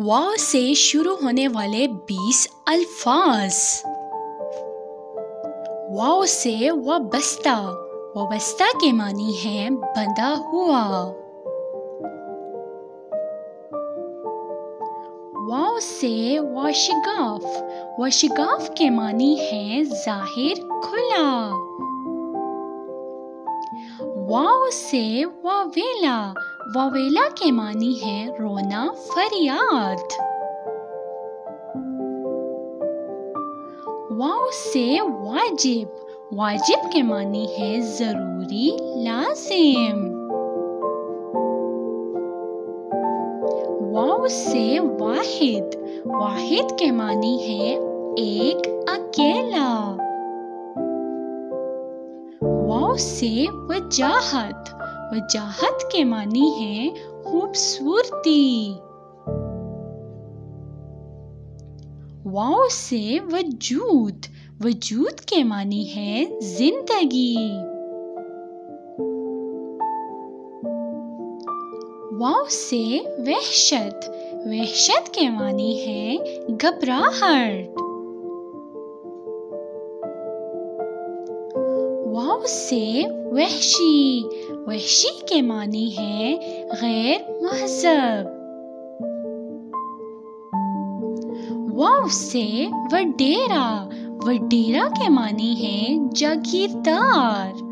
वा से शुरू होने वाले 20 अल्फाज। वाओ से वाबस्ता, वाबस्ता के मानी है बंधा हुआ। वाओ से वाशिगाफ, वाशिगाफ के मानी है जाहिर खुला। वाओ से वावेला, वावेला के मानी है रोना फरियाद। वाओ से वाजिब, वाजिब के मानी है जरूरी लाजिम। वाओ से वाहिद, वाहिद के मानी है एक अकेला। वाओ से वजाहत, वजाहत के मानी है खूबसूरती। वाओ से वजूद, वजूद के मानी है जिंदगी। वाओ से वहशत, वहशत के मानी है घबराहट। वाओ से वहशी, वहशी के मानी है गैर महज़ब। वाओ से वडेरा, वडेरा के मानी है जागीरदार।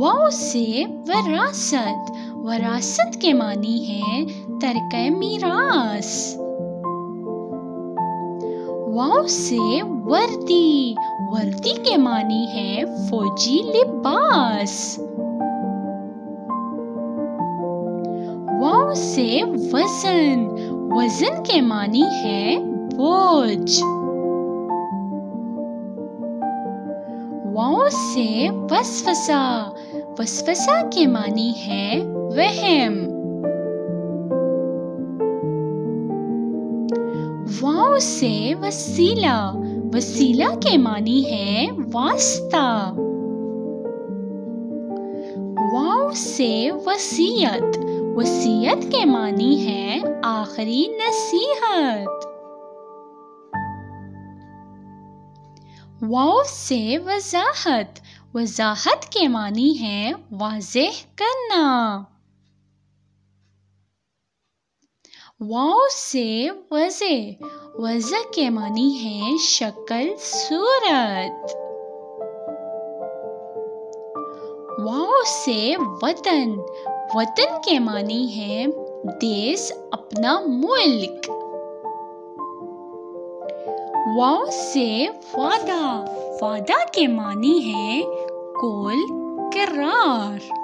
वाओ से वरासत, वरासत के मानी है तर्क-ए मीरास। वाओ से वर्दी, वर्दी के मानी है फौजी लिबास। वाओ से वजन, वजन के मानी है बोझ। वाओ से वसवसा, वसवसा के मानी है वहम। वाओ से वसीला, वसीला के मानी है वास्ता। वाओ से वसीयत, वसीयत के मानी है आखिरी नसीहत। वाओ से वजाहत, वजाहत के मानी है वाज़ेह करना। वाओ से वज़े, वज़ा के मानी है शक्ल सूरत। वाओ से वतन, वतन के मानी है देश अपना मुल्क। वाओ से वादा, वादा के मानी है कौल करार।